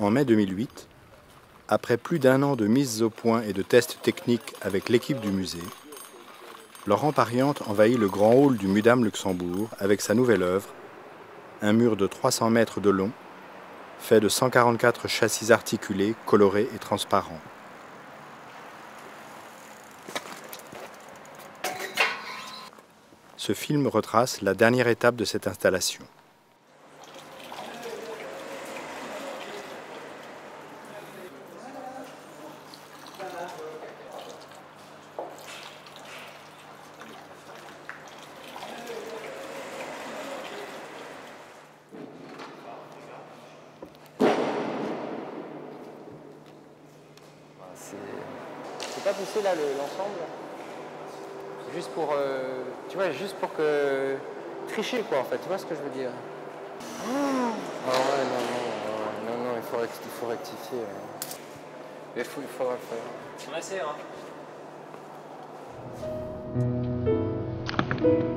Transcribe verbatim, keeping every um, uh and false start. en mai deux mille huit, après plus d'un an de mise au point et de tests techniques avec l'équipe du musée, Laurent Pariente envahit le Grand Hall du Mudam Luxembourg avec sa nouvelle œuvre, un mur de trois cents mètres de long, fait de cent quarante-quatre châssis articulés, colorés et transparents. Ce film retrace la dernière étape de cette installation. C'est pas poussé là l'ensemble, juste pour euh, tu vois, juste pour que tricher quoi en fait, tu vois ce que je veux dire? Oh, ah ouais, non, non, non, non, non, il faut, il faut rectifier. Hein. Il faut, il faudra le faire. On essaie, hein.